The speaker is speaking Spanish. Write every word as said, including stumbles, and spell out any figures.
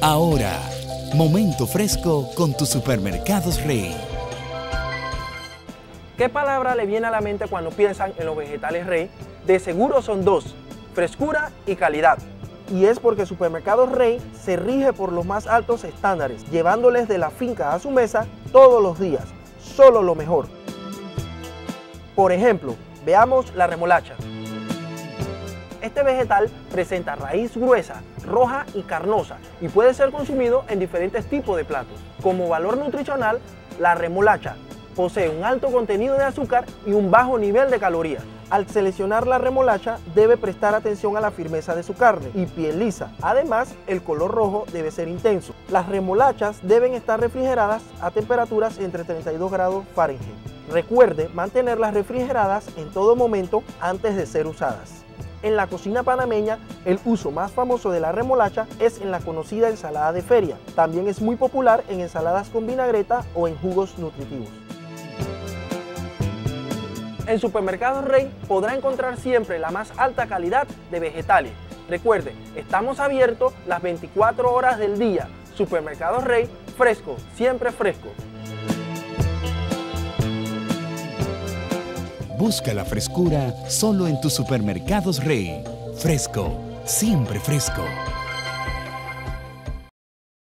Ahora, momento fresco con tus Supermercados Rey. ¿Qué palabra le viene a la mente cuando piensan en los vegetales Rey? De seguro son dos, frescura y calidad. Y es porque Supermercados Rey se rige por los más altos estándares, llevándoles de la finca a su mesa todos los días, solo lo mejor. Por ejemplo, veamos la remolacha. Este vegetal presenta raíz gruesa, roja y carnosa y puede ser consumido en diferentes tipos de platos. Como valor nutricional, la remolacha posee un alto contenido de azúcar y un bajo nivel de calorías. Al seleccionar la remolacha debe prestar atención a la firmeza de su carne y piel lisa. Además, el color rojo debe ser intenso. Las remolachas deben estar refrigeradas a temperaturas entre treinta y dos grados Fahrenheit. Recuerde mantenerlas refrigeradas en todo momento antes de ser usadas. En la cocina panameña, el uso más famoso de la remolacha es en la conocida ensalada de feria. También es muy popular en ensaladas con vinagreta o en jugos nutritivos. En Supermercados Rey podrá encontrar siempre la más alta calidad de vegetales. Recuerde, estamos abiertos las veinticuatro horas del día. Supermercados Rey, fresco, siempre fresco. Busca la frescura solo en tus Supermercados Rey. Fresco, siempre fresco.